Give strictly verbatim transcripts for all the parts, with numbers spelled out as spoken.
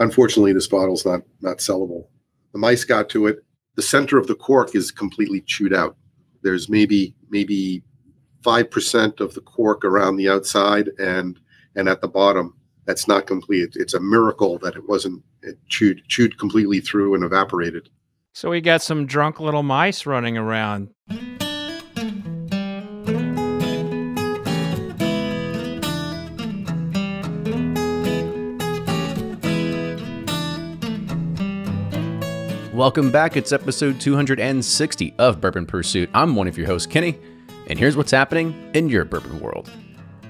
Unfortunately, this bottle's not not sellable. The mice got to it. The center of the cork is completely chewed out. There's maybe maybe five percent of the cork around the outside and and at the bottom. That's not complete. It's a miracle that it wasn't it chewed chewed completely through and evaporated. So we got some drunk little mice running around. Welcome back. It's episode two hundred sixty of Bourbon Pursuit. I'm one of your hosts, Kenny, and here's what's happening in your bourbon world.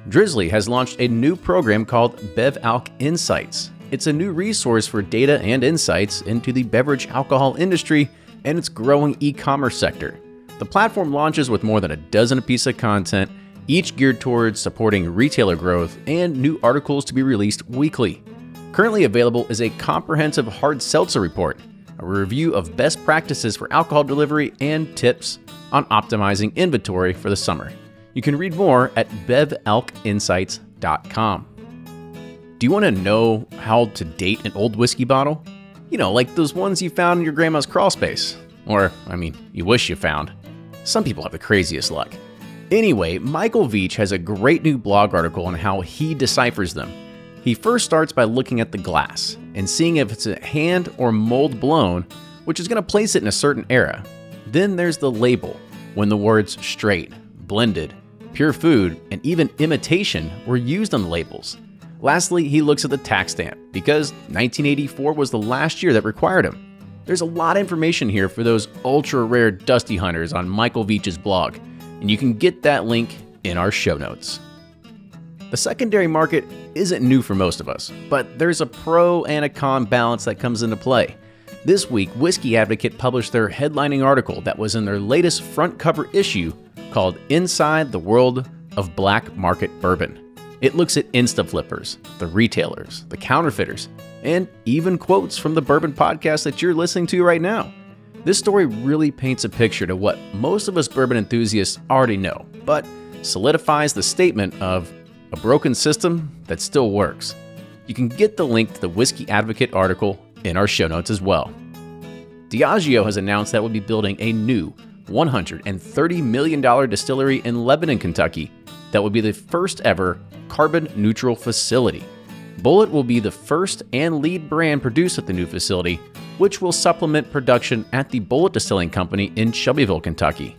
Drizzly has launched a new program called BevAlc Insights. It's a new resource for data and insights into the beverage alcohol industry and its growing e-commerce sector. The platform launches with more than a dozen pieces of content, each geared towards supporting retailer growth and new articles to be released weekly. Currently available is a comprehensive hard seltzer report, a review of best practices for alcohol delivery, and tips on optimizing inventory for the summer. You can read more at bev alc insights dot com. Do you want to know how to date an old whiskey bottle? You know, like those ones you found in your grandma's crawl space. Or, I mean, you wish you found. Some people have the craziest luck. Anyway, Michael Veach has a great new blog article on how he deciphers them. He first starts by looking at the glass and seeing if it's a hand or mold blown, which is going to place it in a certain era. Then there's the label, when the words straight, blended, pure food, and even imitation were used on the labels. Lastly, he looks at the tax stamp because nineteen eighty-four was the last year that required him. There's a lot of information here for those ultra rare dusty hunters on Michael Veach's blog, and you can get that link in our show notes. The secondary market isn't new for most of us, but there's a pro and a con balance that comes into play. This week, Whiskey Advocate published their headlining article that was in their latest front cover issue called Inside the World of Black Market Bourbon. It looks at Insta flippers, the retailers, the counterfeiters, and even quotes from the bourbon podcast that you're listening to right now. This story really paints a picture to what most of us bourbon enthusiasts already know, but solidifies the statement of a broken system that still works. You can get the link to the Whiskey Advocate article in our show notes as well. Diageo has announced that it will be building a new one hundred thirty million dollar distillery in Lebanon, Kentucky, that will be the first ever carbon-neutral facility. Bulleit will be the first and lead brand produced at the new facility, which will supplement production at the Bulleit Distilling Company in Shelbyville, Kentucky.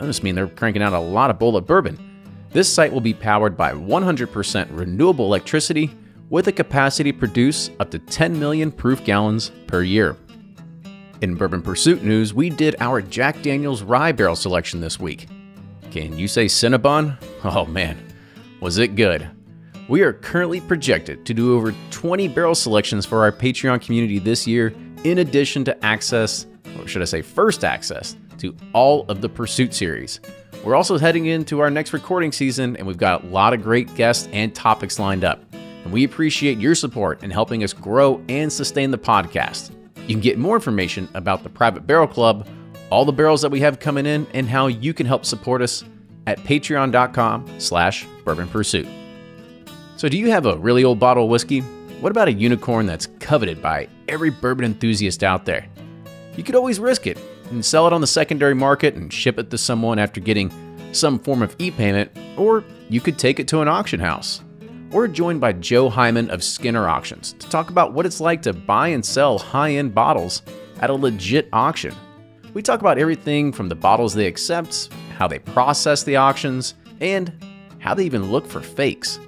That must mean they're cranking out a lot of Bulleit bourbon. This site will be powered by one hundred percent renewable electricity with a capacity to produce up to ten million proof gallons per year. In Bourbon Pursuit news, we did our Jack Daniel's rye barrel selection this week. Can you say Cinnabon? Oh man, was it good. We are currently projected to do over twenty barrel selections for our Patreon community this year, in addition to access, or should I say first access, to all of the Pursuit series. We're also heading into our next recording season, and we've got a lot of great guests and topics lined up. And we appreciate your support in helping us grow and sustain the podcast. You can get more information about the Private Barrel Club, all the barrels that we have coming in, and how you can help support us at patreon dot com slash bourbon pursuit. So do you have a really old bottle of whiskey? What about a unicorn that's coveted by every bourbon enthusiast out there? You could always risk it and sell it on the secondary market and ship it to someone after getting some form of e-payment, or you could take it to an auction house. We're joined by Joe Hyman of Skinner Auctions to talk about what it's like to buy and sell high-end bottles at a legit auction. We talk about everything from the bottles they accept, how they process the auctions, and how they even look for fakes.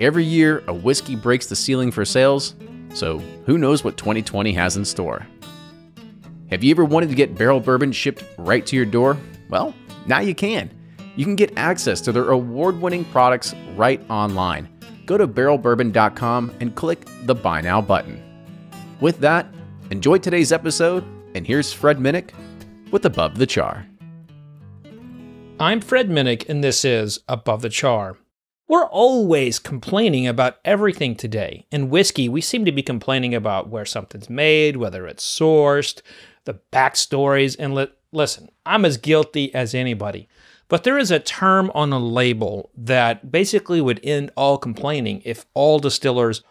Every year, a whiskey breaks the ceiling for sales, so who knows what twenty twenty has in store. Have you ever wanted to get barrel bourbon shipped right to your door? Well, now you can. You can get access to their award-winning products right online. Go to barrel bourbon dot com and click the Buy Now button. With that, enjoy today's episode, and here's Fred Minnick with Above the Char. I'm Fred Minnick, and this is Above the Char. We're always complaining about everything today. In whiskey, we seem to be complaining about where something's made, whether it's sourced, the backstories, and li listen, I'm as guilty as anybody. But there is a term on a label that basically would end all complaining if all distillers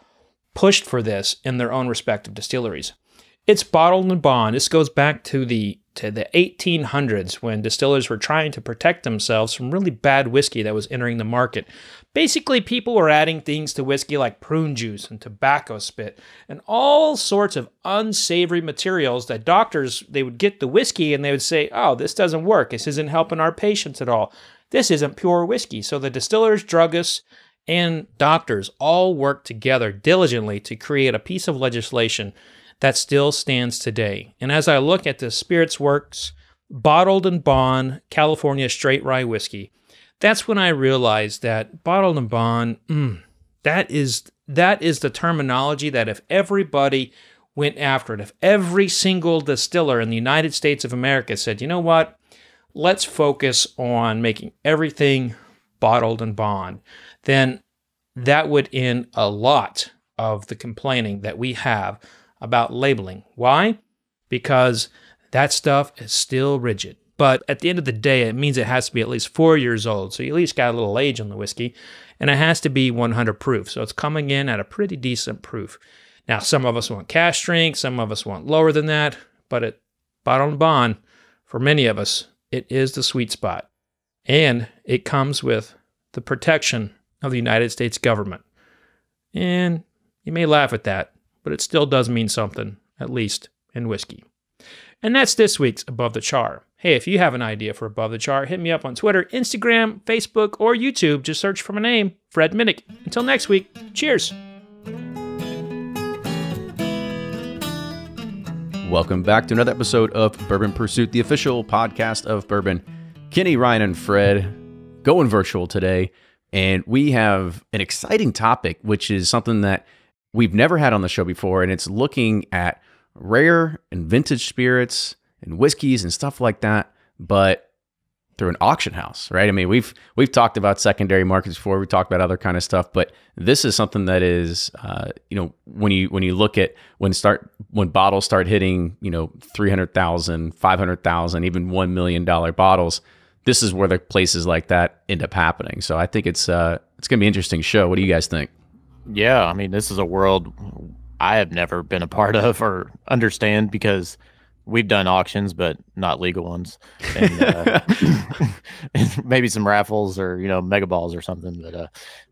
pushed for this in their own respective distilleries. It's bottled and bond. This goes back to the to the eighteen hundreds when distillers were trying to protect themselves from really bad whiskey that was entering the market. Basically, people were adding things to whiskey like prune juice and tobacco spit and all sorts of unsavory materials that doctors, they would get the whiskey and they would say, oh, this doesn't work. This isn't helping our patients at all. This isn't pure whiskey. So the distillers, druggists, and doctors all worked together diligently to create a piece of legislation that still stands today. And as I look at the Spirits Works Bottled and Bond California Straight Rye Whiskey, that's when I realized that bottled and bond, mm, that is that is the terminology that if everybody went after it, if every single distiller in the United States of America said, you know what, let's focus on making everything bottled and bond, then that would end a lot of the complaining that we have about labeling. Why? Because that stuff is still rigid. But at the end of the day, it means it has to be at least four years old, so you at least got a little age on the whiskey, and it has to be one hundred proof, so it's coming in at a pretty decent proof. Now, some of us want cash drink, some of us want lower than that, but at bottled and bond, for many of us, it is the sweet spot, and it comes with the protection of the United States government. And you may laugh at that, but it still does mean something, at least in whiskey. And that's this week's Above the Char. Hey, if you have an idea for Above the Char, hit me up on Twitter, Instagram, Facebook, or YouTube. Just search for my name, Fred Minnick. Until next week, cheers. Welcome back to another episode of Bourbon Pursuit, the official podcast of bourbon. Kenny, Ryan, and Fred going virtual today. And we have an exciting topic, which is something that we've never had on the show before, and it's looking at rare and vintage spirits and whiskeys and stuff like that, but through an auction house, right? I mean, we've we've talked about secondary markets before, we've talked about other kind of stuff, but this is something that is, uh, you know, when you when you look at when start when bottles start hitting, you know, three hundred thousand, five hundred thousand, even one million dollar bottles, this is where the places like that end up happening. So I think it's uh, it's going to be an interesting show. What do you guys think? Yeah, I mean, this is a world I have never been a part of or understand, because we've done auctions, but not legal ones, and, uh, and maybe some raffles or, you know, mega balls or something. But uh,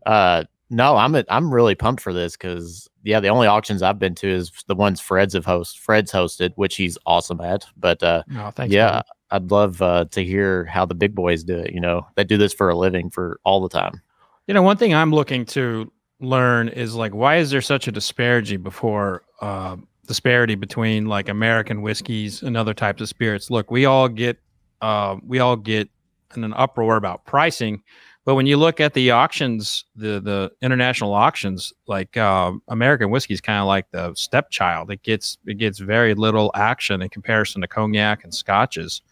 uh, no, I'm a, I'm really pumped for this, because yeah, the only auctions I've been to is the ones Fred's have host Fred's hosted, which he's awesome at. But uh, oh, thanks, yeah, man. I'd love uh, to hear how the big boys do it. You know, they do this for a living for all the time. You know, one thing I'm looking to learn is, like, why is there such a disparity before uh disparity between, like, American whiskeys and other types of spirits? Look, we all get uh we all get in an uproar about pricing, but when you look at the auctions, the the international auctions, like uh American whiskey is kind of like the stepchild. It gets it gets very little action in comparison to cognac and scotches,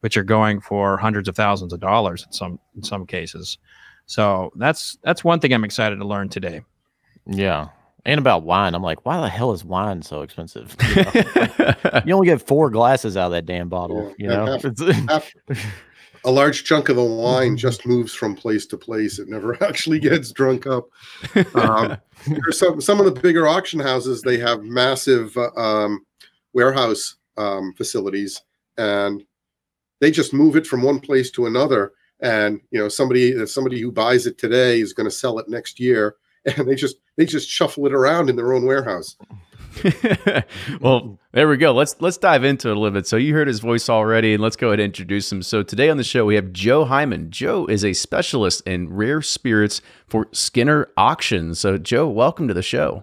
which are going for hundreds of thousands of dollars in some in some cases. So that's that's one thing I'm excited to learn today. Yeah. And about wine. I'm like, why the hell is wine so expensive? You know? You only get four glasses out of that damn bottle. Yeah. You know? Half, half, a large chunk of the wine just moves from place to place. It never actually gets drunk up. Um, there's some, some of the bigger auction houses, they have massive uh, um, warehouse um, facilities, and they just move it from one place to another. And, you know, somebody somebody who buys it today is going to sell it next year, and they just they just shuffle it around in their own warehouse. Well, there we go. Let's let's dive into it a little bit. So you heard his voice already, and let's go ahead and introduce him. So today on the show, we have Joe Hyman. Joe is a specialist in rare spirits for Skinner Auctions. So, Joe, welcome to the show.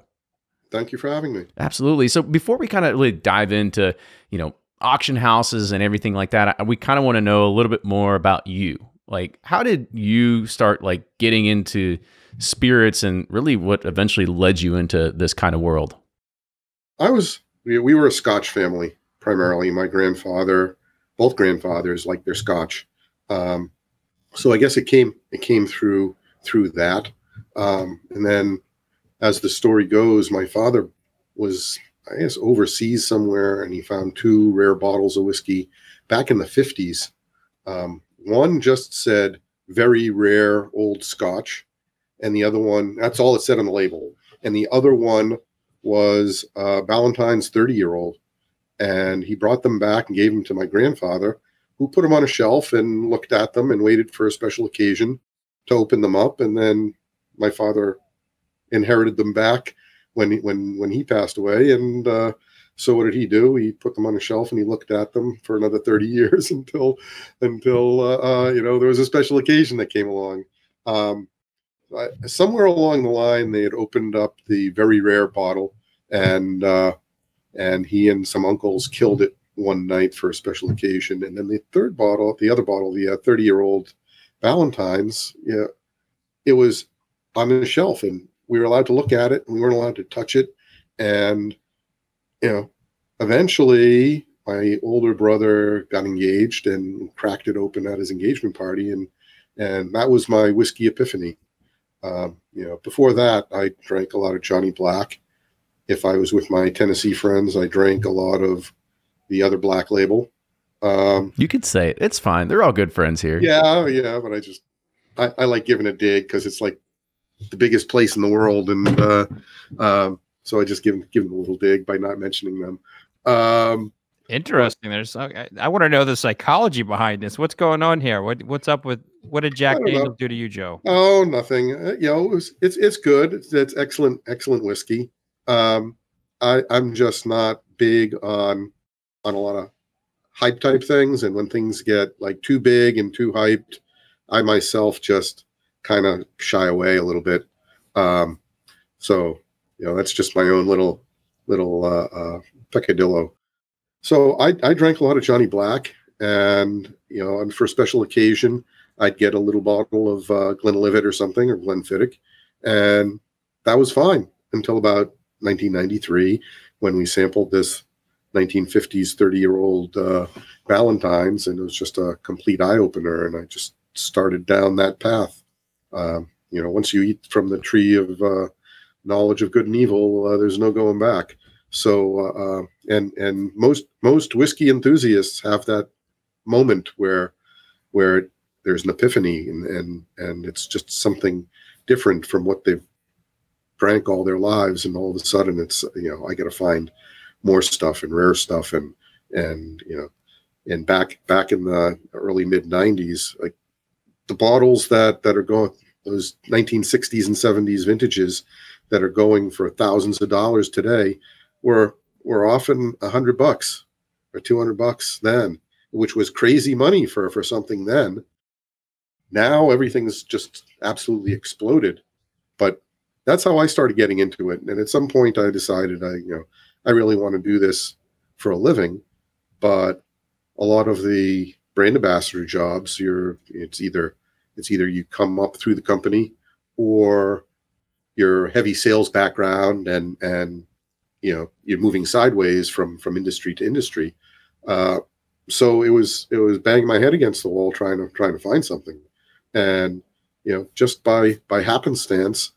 Thank you for having me. Absolutely. So before we kind of really dive into, you know, auction houses and everything like that, I, we kind of want to know a little bit more about you. Like, how did you start, like, getting into spirits, and really what eventually led you into this kind of world? I was, we were a Scotch family, primarily. My grandfather, both grandfathers, liked their Scotch. Um, so I guess it came, it came through, through that. Um, and then as the story goes, my father was, I guess, overseas somewhere, and he found two rare bottles of whiskey back in the fifties. Um, One just said very rare old Scotch, and the other one, that's all it said on the label. And the other one was uh, Ballantine's thirty-year-old, and he brought them back and gave them to my grandfather, who put them on a shelf and looked at them and waited for a special occasion to open them up. And then my father inherited them back when when when he passed away. And uh, so what did he do? He put them on a shelf and he looked at them for another thirty years until until uh, uh, you know, there was a special occasion that came along. Um, I, somewhere along the line, they had opened up the very rare bottle, and uh, and he and some uncles killed it one night for a special occasion. And then the third bottle, the other bottle, the uh, thirty-year-old Ballantine's, yeah, it was on the shelf, and we were allowed to look at it, and we weren't allowed to touch it. And, you know, eventually my older brother got engaged and cracked it open at his engagement party, and and that was my whiskey epiphany. Um, you know, before that, I drank a lot of Johnny Black. If I was with my Tennessee friends, I drank a lot of the other Black Label. Um, you could say it. It's fine. They're all good friends here. Yeah, yeah. But I just, I, I like giving a dig because it's like the biggest place in the world. And uh, um, so I just give, give them a little dig by not mentioning them. Um, Interesting. There's, I, I want to know the psychology behind this. What's going on here? What What's up with, what did Jack Daniels do to you, Joe? Oh, nothing. Uh, you know, it was, it's, it's good. It's, it's excellent, excellent whiskey. Um, I, I'm just not big on, on a lot of hype type things, and when things get like too big and too hyped, I myself just kind of shy away a little bit. Um, so you know, that's just my own little little uh, uh, peccadillo. So I, I drank a lot of Johnny Black, and you know, and for a special occasion, I'd get a little bottle of uh, Glenlivet or something, or Glenfiddich, and that was fine until about nineteen ninety-three, when we sampled this nineteen fifties thirty-year-old uh, Ballantine's, and it was just a complete eye-opener, and I just started down that path. Um, you know, once you eat from the tree of uh, knowledge of good and evil, uh, there's no going back. So, uh, and and most most whiskey enthusiasts have that moment where where there's an epiphany, and and and it's just something different from what they've drank all their lives, and all of a sudden it's, you know, I got to find more stuff and rare stuff, and and you know, and back back in the early mid nineties, like the bottles that that are going, those nineteen sixties and seventies vintages that are going for thousands of dollars today, were were often a hundred bucks or two hundred bucks then, which was crazy money for for something then. Now everything's just absolutely exploded, but that's how I started getting into it. And at some point, I decided I you know. I really want to do this for a living, but a lot of the brand ambassador jobs, you're it's either it's either you come up through the company, or your heavy sales background, and and you know, you're moving sideways from from industry to industry. Uh, so it was it was banging my head against the wall trying to trying to find something, and you know, just by by happenstance,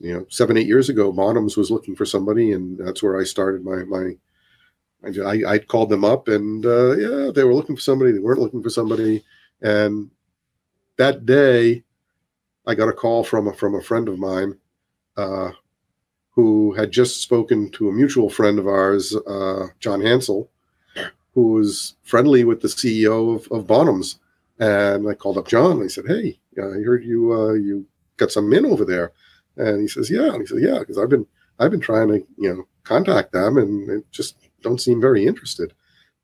you know, seven, eight years ago, Bonhams was looking for somebody, and that's where I started my, my, I, I called them up, and, uh, yeah, they were looking for somebody. They weren't looking for somebody. And that day I got a call from a, from a friend of mine, uh, who had just spoken to a mutual friend of ours, uh, John Hansel, who was friendly with the C E O of, of Bonhams. And I called up John, and I said, "Hey, I heard you, uh, you got some men over there." And he says, "Yeah." And he said, "Yeah, because I've been, I've been trying to, you know, contact them, and they just don't seem very interested."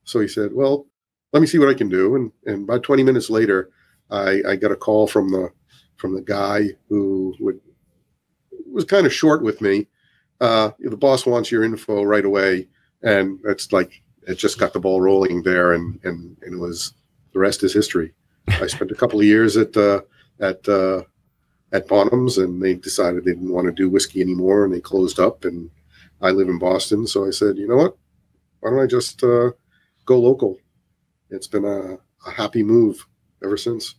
So he said, "Well, let me see what I can do." And and about twenty minutes later, I, I got a call from the from the guy who would was kind of short with me. Uh, "The boss wants your info right away," and that's like, it just got the ball rolling there, and and and it was, the rest is history. I spent a couple of years at uh, at uh, at Bonhams, and they decided they didn't want to do whiskey anymore, and they closed up, and I live in Boston. So I said, you know what, why don't I just uh, go local? It's been a, a happy move ever since.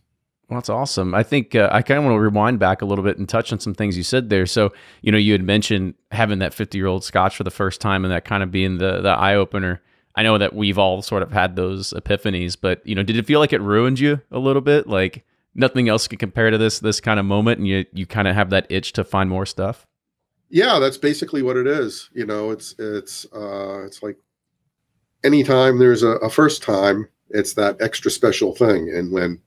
Well, that's awesome. I think uh, I kind of want to rewind back a little bit and touch on some things you said there. So, you know, you had mentioned having that fifty-year-old scotch for the first time, and that kind of being the, the eye-opener. I know that we've all sort of had those epiphanies, but, you know, did it feel like it ruined you a little bit? Like, nothing else can compare to this this kind of moment, and you you kind of have that itch to find more stuff. Yeah, that's basically what it is. You know, it's it's uh, it's like anytime there's a, a first time, it's that extra special thing. And when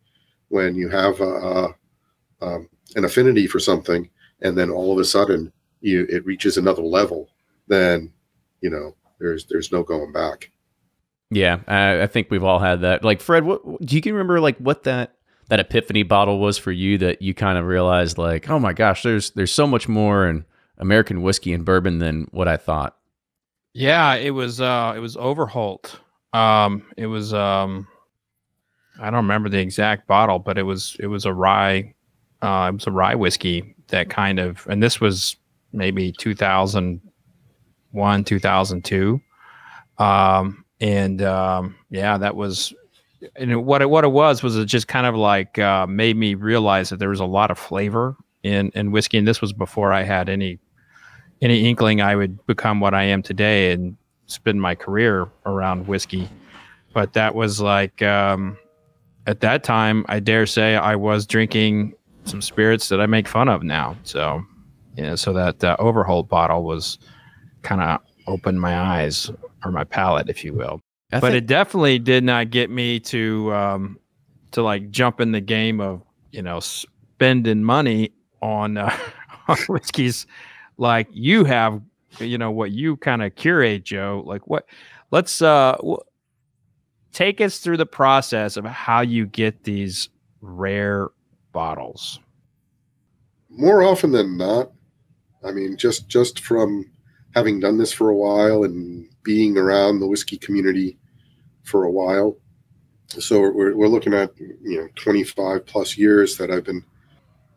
when you have a, a, um, an affinity for something, and then all of a sudden you it reaches another level, then you know there's there's no going back. Yeah, I, I think we've all had that. Like Fred, what do you can remember? Like what that that epiphany bottle was for you that you kind of realized, like, oh my gosh, there's there's so much more in American whiskey and bourbon than what I thought. Yeah, it was uh, it was Overholt. Um, it was um, I don't remember the exact bottle, but it was it was a rye. Uh, it was a rye whiskey that kind of, and this was maybe two thousand one, two thousand two. Um, and, um, yeah, that was, and what it, what it was, was it just kind of like, uh, made me realize that there was a lot of flavor in, in whiskey. And this was before I had any, any inkling I would become what I am today and spend my career around whiskey. But that was like, um, at that time, I dare say I was drinking some spirits that I make fun of now. So, you know, so that uh, Overholt bottle was kind of opened my eyes, or my palate, if you will. I but it definitely did not get me to, um, to like jump in the game of, you know, spending money on, uh, on whiskeys like you have, you know, what you kind of curate, Joe. Like what, let's, uh, take us through the process of how you get these rare bottles. More often than not, I mean, just just from having done this for a while and being around the whiskey community for a while, so we're, we're looking at, you know, twenty-five plus years that I've been,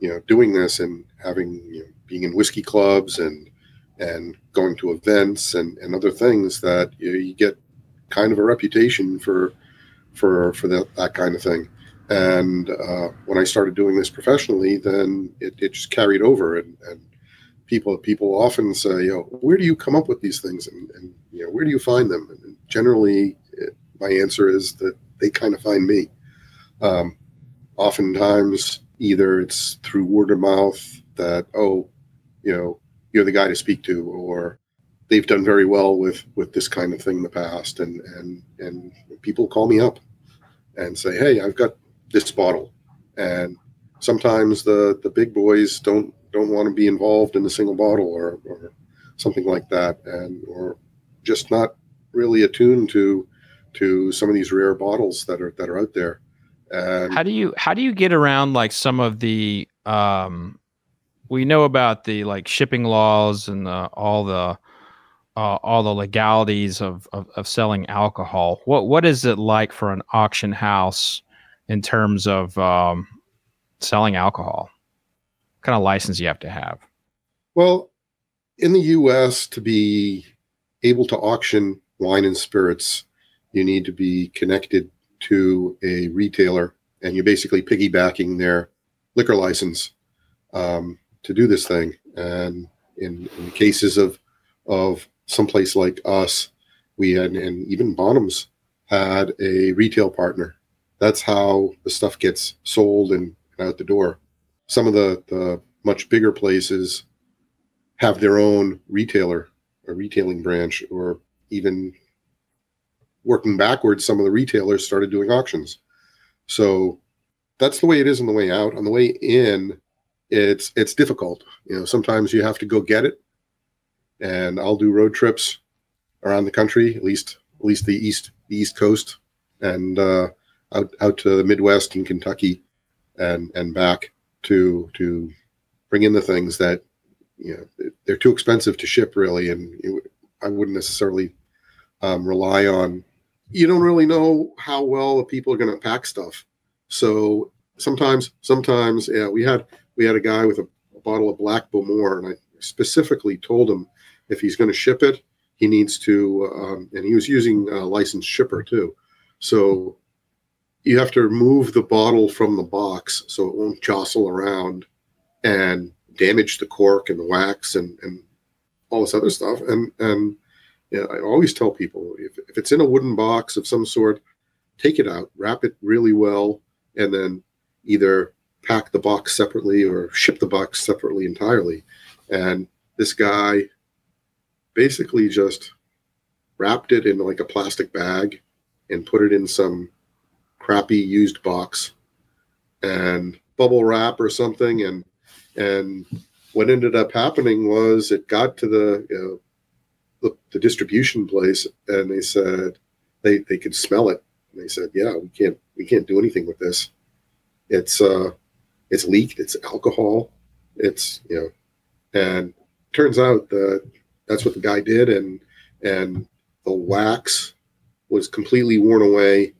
you know, doing this and having, you know, being in whiskey clubs and and going to events and, and other things that, you know, you get kind of a reputation for for for that, that kind of thing. And uh, when I started doing this professionally, then it, it just carried over. And, and people people often say, you know, where do you come up with these things? And, and you know, where do you find them? And generally, it, my answer is that they kind of find me. Um, oftentimes, either it's through word of mouth that, oh, you know, you're the guy to speak to, or they've done very well with, with this kind of thing in the past. And, and, and people call me up and say, hey, I've got this bottle. And sometimes the the big boys don't don't want to be involved in a single bottle or, or something like that, and or just not really attuned to to some of these rare bottles that are that are out there. And how do you how do you get around like some of the um we know about the like shipping laws and the, all the Uh, all the legalities of, of, of selling alcohol. What, what is it like for an auction house in terms of um, selling alcohol? What kind of license you have to have? Well, in the U S, to be able to auction wine and spirits, you need to be connected to a retailer, and you're basically piggybacking their liquor license um, to do this thing. And in, in cases of, of someplace like us, we had, and even Bonhams had a retail partner. That's how the stuff gets sold and out the door. Some of the, the much bigger places have their own retailer, a retailing branch, or even working backwards, some of the retailers started doing auctions. So that's the way it is on the way out. On the way in, it's it's difficult. You know, sometimes you have to go get it. And I'll do road trips around the country, at least at least the east the east coast, and uh, out out to the Midwest and Kentucky, and and back to to bring in the things that, you know, they're too expensive to ship really, and it, I wouldn't necessarily um, rely on. You don't really know how well the people are going to pack stuff, so sometimes sometimes yeah, we had we had a guy with a, a bottle of Black Beaumont, and I specifically told him, if he's going to ship it, he needs to, um, and he was using a licensed shipper too. So you have to remove the bottle from the box so it won't jostle around and damage the cork and the wax and, and all this other stuff. And, and you know, I always tell people, if, if it's in a wooden box of some sort, take it out, wrap it really well, and then either pack the box separately or ship the box separately entirely. And this guy basically just wrapped it in like a plastic bag and put it in some crappy used box and bubble wrap or something. And, and what ended up happening was it got to the, you know, the, the distribution place, and they said they, they could smell it. And they said, yeah, we can't, we can't do anything with this. It's, uh, it's leaked. It's alcohol. It's, you know, and turns out that that's what the guy did. And, and the wax was completely worn away,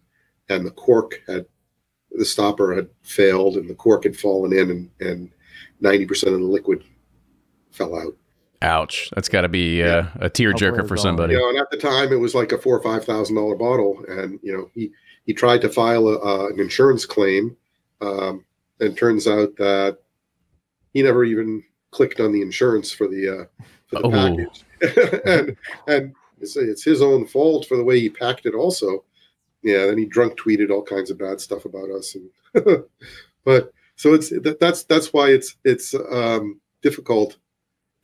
and the cork had, the stopper had failed, and the cork had fallen in, and, and ninety percent of the liquid fell out. Ouch. That's gotta be yeah. uh, a tearjerker for somebody. You know, and at the time it was like a four or five thousand dollar bottle. And, you know, he, he tried to file a, uh, an insurance claim. Um, and turns out that he never even clicked on the insurance for the, uh, for the oh. package. and, and it's, it's his own fault for the way he packed it also. Yeah, then he drunk tweeted all kinds of bad stuff about us, and but so it's that, that's that's why it's it's um, difficult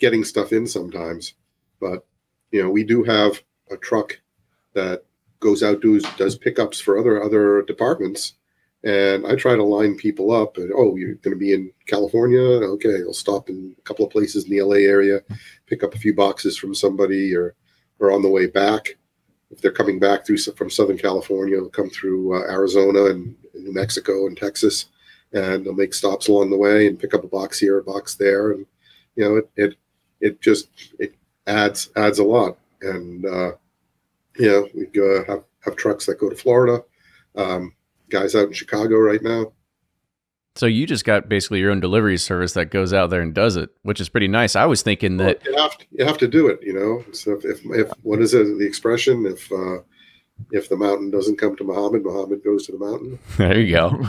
getting stuff in sometimes. But you know, we do have a truck that goes out does does pickups for other other departments, and I try to line people up. And oh, you're going to be in California? Okay, I'll stop in a couple of places in the L A area, pick up a few boxes from somebody, or or on the way back. If they're coming back through from Southern California, they'll come through uh, Arizona and New Mexico and Texas, and they'll make stops along the way and pick up a box here, a box there, and you know it it it just it adds adds a lot. And uh, you know, we uh, have have trucks that go to Florida, um, guys out in Chicago right now. So you just got basically your own delivery service that goes out there and does it, which is pretty nice. I was thinking that well, you, have to, you have to do it, you know. So if, if, if what is it, the expression? If uh, if the mountain doesn't come to Muhammad, Muhammad goes to the mountain. There you go.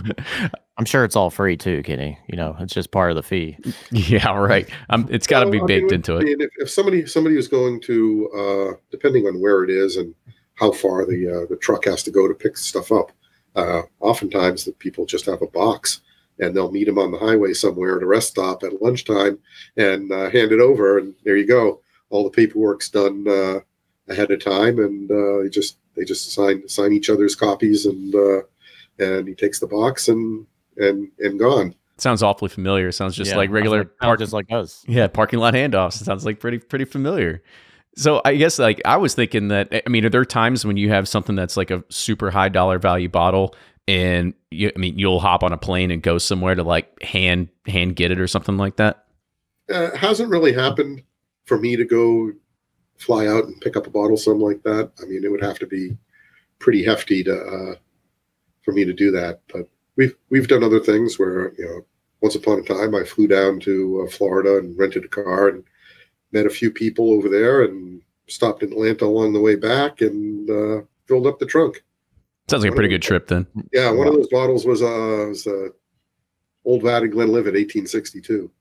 I'm sure it's all free too, Kenny. You know, it's just part of the fee. Yeah, right. Um, it's got to well, be I baked mean, into I mean, it. If, if somebody somebody is going to, uh, depending on where it is and how far the uh, the truck has to go to pick stuff up, uh, oftentimes the people just have a box. And they'll meet him on the highway somewhere at a rest stop at lunchtime and uh, hand it over. And there you go. All the paperwork's done uh, ahead of time. And uh, they just they just sign sign each other's copies. And uh, and he takes the box and and and gone. Sounds awfully familiar. Sounds just yeah, like regular like, park, just like us. Yeah, parking lot handoffs. It sounds like pretty pretty familiar. So I guess like I was thinking that, I mean, are there times when you have something that's like a super high dollar value bottle, and you, I mean, you'll hop on a plane and go somewhere to like hand hand get it or something like that? Uh, it hasn't really happened for me to go fly out and pick up a bottle, something like that. I mean, it would have to be pretty hefty to uh, for me to do that. But we've we've done other things where, you know, once upon a time I flew down to uh, Florida and rented a car and met a few people over there and stopped in Atlanta along the way back and uh, filled up the trunk. Sounds like one a pretty those, good trip then. Yeah, one wow. of those bottles was, uh, was uh, Old Vat and Glenlivet, eighteen sixty-two.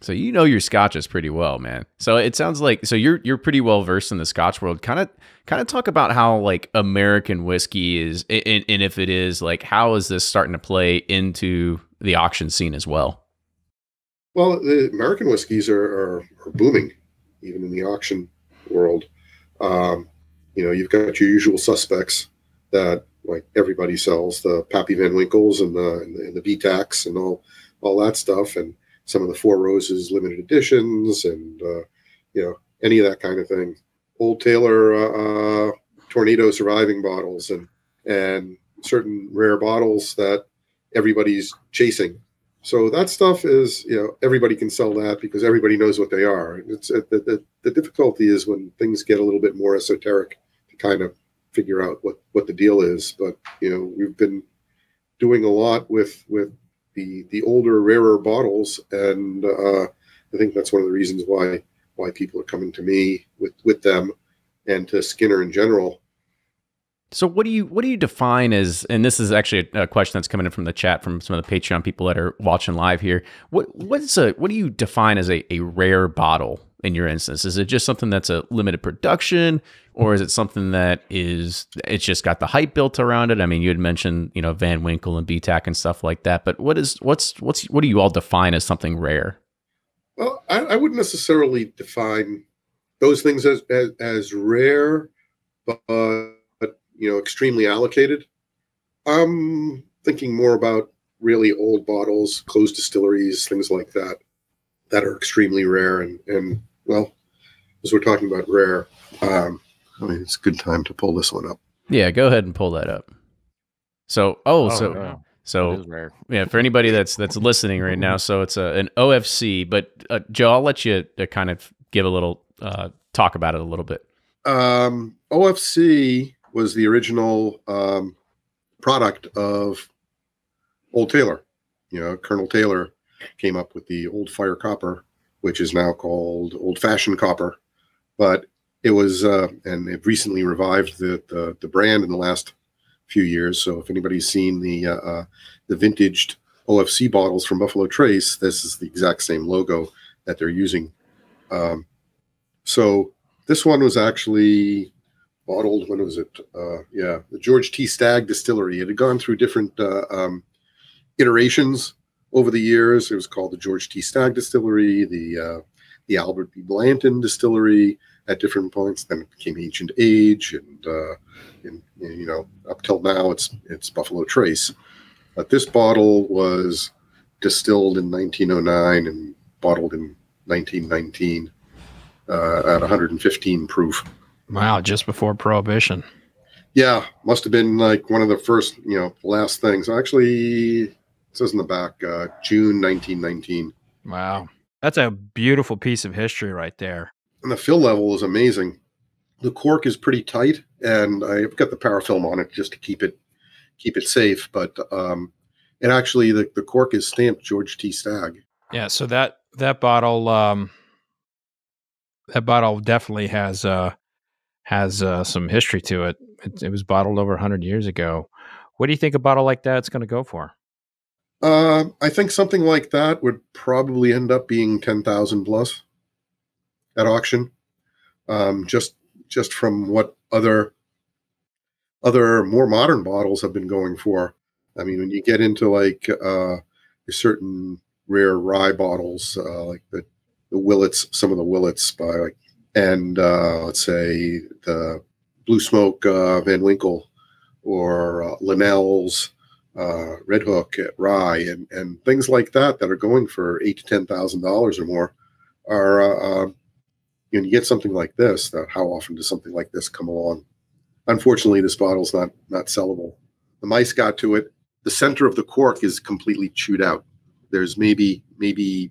So you know your scotches pretty well, man. So it sounds like so you're you're pretty well versed in the Scotch world. Kind of kind of talk about how like American whiskey is, and, and if it is, like how is this starting to play into the auction scene as well? Well, the American whiskeys are, are, are booming, even in the auction world. Um, you know, you've got your usual suspects that. Like everybody sells the Pappy Van Winkles and the and the B TACs and all all that stuff, and some of the Four Roses limited editions, and uh, you know, any of that kind of thing. Old Taylor uh, uh, Tornado surviving bottles, and and certain rare bottles that everybody's chasing. So that stuff is, you know, everybody can sell that because everybody knows what they are. It's it, the the difficulty is when things get a little bit more esoteric to kind of figure out what, what the deal is. But, you know, we've been doing a lot with, with the, the older, rarer bottles. And, uh, I think that's one of the reasons why, why people are coming to me with, with them and to Skinner in general. So what do you, what do you define as, and this is actually a, a question that's coming in from the chat from some of the Patreon people that are watching live here. What, what's a, what do you define as a, a rare bottle? In your instance, is it just something that's a limited production, or is it something that is, it's just got the hype built around it? I mean, you had mentioned, you know, Van Winkle and B TAC and stuff like that, but what is, what's, what's, what do you all define as something rare? Well, I, I wouldn't necessarily define those things as, as, as rare, but, but, you know, extremely allocated. I'm thinking more about really old bottles, closed distilleries, things like that, that are extremely rare. And, and well, as we're talking about rare, um, I mean, it's a good time to pull this one up. Yeah, go ahead and pull that up. So, oh, oh so... Wow. So yeah, for anybody that's that's listening right now, so it's a, an O F C. But uh, Joe, I'll let you uh, kind of give a little uh, talk about it a little bit. Um, O F C was the original um, product of Old Taylor. You know, Colonel Taylor came up with the Old Fire Copper, which is now called Old Fashioned Copper. But it was, uh, and they've recently revived the, the the brand in the last few years. So if anybody's seen the uh, uh, the vintaged O F C bottles from Buffalo Trace, this is the exact same logo that they're using. Um, so this one was actually bottled, when was it? Uh, yeah, the George T. Stagg Distillery. It had gone through different uh, um, iterations over the years. It was called the George T. Stagg Distillery, the uh, the Albert B. Blanton Distillery at different points. Then it became Ancient Age, and uh, and you know, up till now it's it's Buffalo Trace. But this bottle was distilled in nineteen oh nine and bottled in nineteen nineteen uh, at one hundred fifteen proof. Wow, just before Prohibition. Yeah, must have been like one of the first, you know, last things. Actually, it says in the back uh, June nineteen nineteen. Wow, that's a beautiful piece of history right there. And the fill level is amazing. The cork is pretty tight, and I've got the parafilm on it just to keep it keep it safe. But um, and actually, the, the cork is stamped George T. Stagg. Yeah, so that that bottle um, that bottle definitely has uh, has uh, some history to it. it. It was bottled over one hundred years ago. What do you think a bottle like that's going to go for? Uh, I think something like that would probably end up being ten thousand plus at auction, um, just just from what other other more modern bottles have been going for. I mean, when you get into like uh, certain rare rye bottles, uh, like the, the Willets, some of the Willets by, like, and uh, let's say the Blue Smoke uh, Van Winkle, or uh, Linnell's uh, Red Hook at rye, and and things like that that are going for eight to ten thousand dollars or more are. Uh, uh, And you get something like this, that how often does something like this come along? Unfortunately, this bottle's not not sellable. The mice got to it. The center of the cork is completely chewed out. There's maybe maybe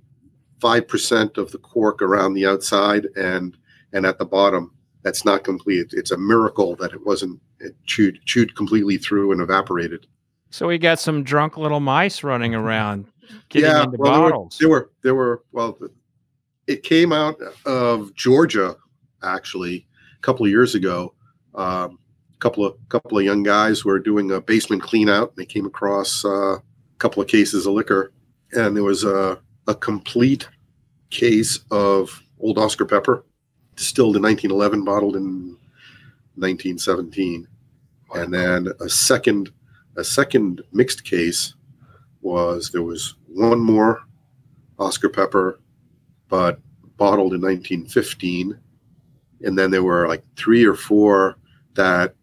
five percent of the cork around the outside and and at the bottom. That's not complete. It's a miracle that it wasn't it chewed chewed completely through and evaporated. So we got some drunk little mice running around getting yeah, into well, bottles. There were there were, there were well. The, It came out of Georgia, actually, a couple of years ago. Um, a couple of couple of young guys were doing a basement clean out. They came across uh, a couple of cases of liquor, and there was a, a complete case of Old Oscar Pepper, distilled in nineteen eleven, bottled in nineteen seventeen, wow. And then a second a second mixed case was there was one more Oscar Pepper, but bottled in nineteen fifteen. And then there were like three or four that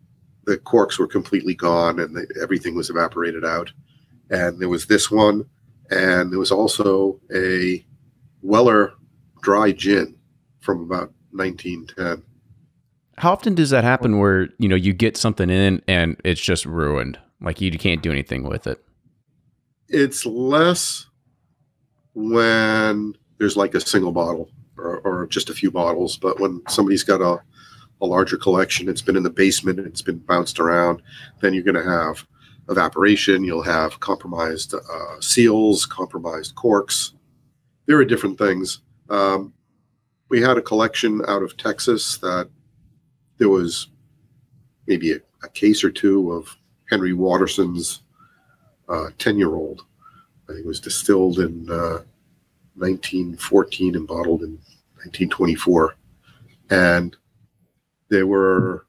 the corks were completely gone and the, everything was evaporated out. And there was this one, and there was also a Weller dry gin from about nineteen ten. How often does that happen where, you know, you get something in and it's just ruined? Like you can't do anything with it? It's less when there's like a single bottle or, or just a few bottles. But when somebody's got a, a larger collection, it's been in the basement and it's been bounced around, then you're going to have evaporation. You'll have compromised uh, seals, compromised corks. There are different things. Um, we had a collection out of Texas that there was maybe a, a case or two of Henry Watterson's uh, ten-year-old. I think it was distilled in Uh, nineteen fourteen and bottled in nineteen twenty-four, and there were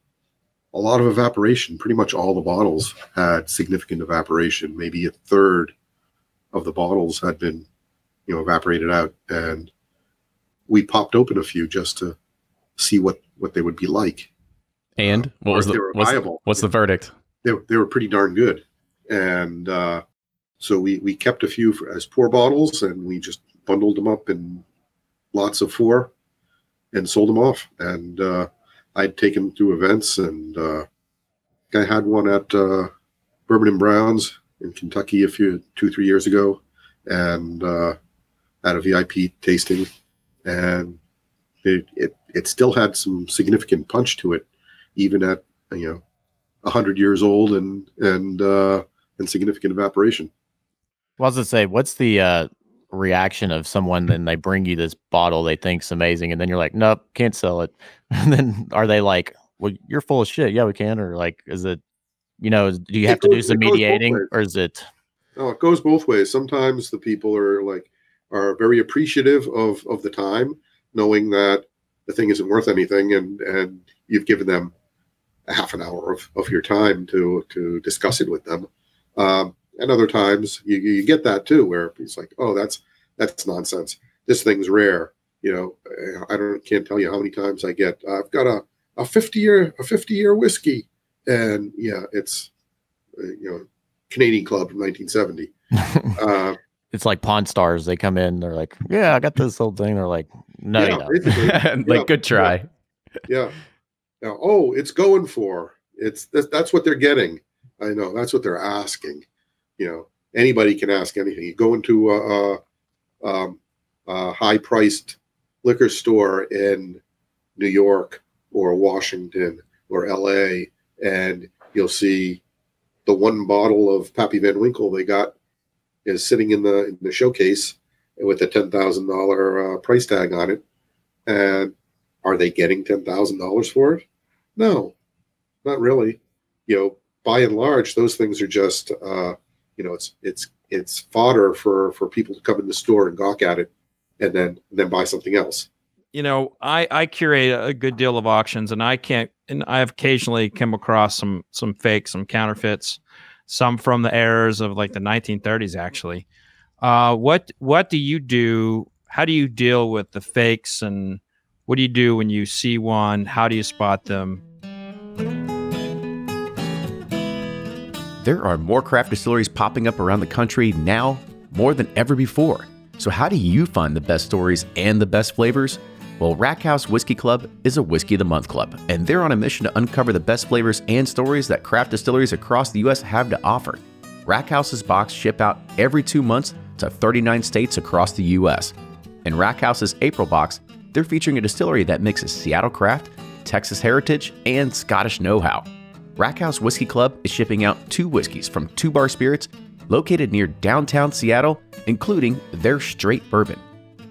a lot of evaporation. Pretty much all the bottles had significant evaporation. Maybe a third of the bottles had been, you know, evaporated out, and we popped open a few just to see what what they would be like. And uh, what was the what's, what's the verdict? They were, they were pretty darn good, and uh, so we we kept a few for, as pour bottles, and we just bundled them up in lots of four, and sold them off. And uh, I'd take them to events, and uh, I had one at uh, Bourbon and Browns in Kentucky a few two three years ago, and uh, at a V I P tasting, and it, it it still had some significant punch to it, even at you know a hundred years old and and uh, and significant evaporation. Well, I was gonna say, what's the uh, reaction of someone then they bring you this bottle they think's amazing, and then you're like, nope, can't sell it. And then are they like, well, you're full of shit? Yeah, we can. Or like, is it, you know, do you have to do some mediating, or is it? No, it goes both ways. Sometimes the people are like, are very appreciative of, of the time, knowing that the thing isn't worth anything. And, and you've given them a half an hour of, of your time to, to discuss it with them. Um, and other times you, you get that too, where it's like, oh, that's, that's nonsense. This thing's rare. You know, I don't, can't tell you how many times I get, I've got a, a fifty year, a fifty year whiskey. And yeah, it's, you know, Canadian Club from nineteen seventy. Uh, it's like Pawn Stars. They come in, they're like, yeah, I got this whole thing. They're like, no, yeah, you don't. Like, yeah, good try. Yeah. Yeah. Oh, it's going for, it's, that's, that's what they're getting. I know. That's what they're asking. You know, anybody can ask anything. You go into a, a, um, a high priced liquor store in New York or Washington or L A, and you'll see the one bottle of Pappy Van Winkle they got is sitting in the in the showcase with a ten thousand uh, dollar price tag on it. And are they getting ten thousand dollars for it? No, not really. You know, by and large, those things are just uh, you know, it's it's it's fodder for for people to come in the store and gawk at it, and then and then buy something else. You know, I, I curate a good deal of auctions, and I can't, and I've occasionally come across some, some fakes, some counterfeits, some from the eras of like the nineteen thirties, actually. Uh, what, what do you do? How do you deal with the fakes, and what do you do when you see one? How do you spot them? There are more craft distilleries popping up around the country now more than ever before. So how do you find the best stories and the best flavors? Well, Rackhouse Whiskey Club is a Whiskey of the Month club, and they're on a mission to uncover the best flavors and stories that craft distilleries across the U S have to offer. Rackhouse's box ship out every two months to thirty-nine states across the U S In Rackhouse's April box, they're featuring a distillery that mixes Seattle craft, Texas heritage, and Scottish know-how. Rackhouse Whiskey Club is shipping out two whiskeys from Two Bar Spirits, located near downtown Seattle, including their straight bourbon.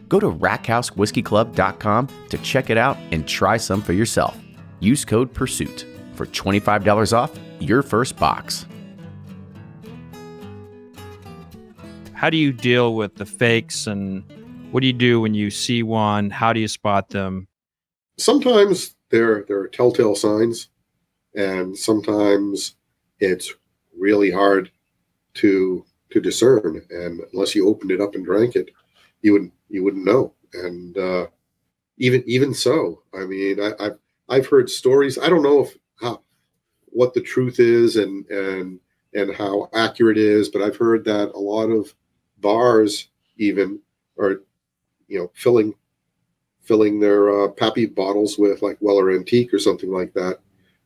Go to rackhouse whiskey club dot com to check it out and try some for yourself. Use code PURSUIT for twenty-five dollars off your first box. How do you deal with the fakes, and what do you do when you see one? How do you spot them? Sometimes there, there are telltale signs, and sometimes it's really hard to to discern, and unless you opened it up and drank it, you wouldn't you wouldn't know. And uh even even so, I mean, I, I've I've heard stories. I don't know if how, what the truth is and and and how accurate it is, but I've heard that a lot of bars even are you know filling filling their uh, Pappy bottles with like Weller Antique or something like that,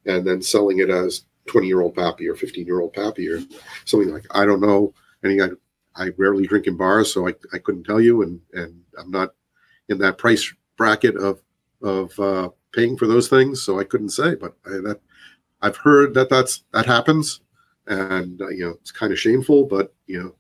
and then selling it as twenty year old Pappy or fifteen year old Pappy or something. Like, I don't know. I mean, I, I rarely drink in bars, so I, I couldn't tell you. And, and I'm not in that price bracket of, of, uh, paying for those things. So I couldn't say, but I, that I've heard that that's, that happens. And, uh, you know, it's kind of shameful, but you know,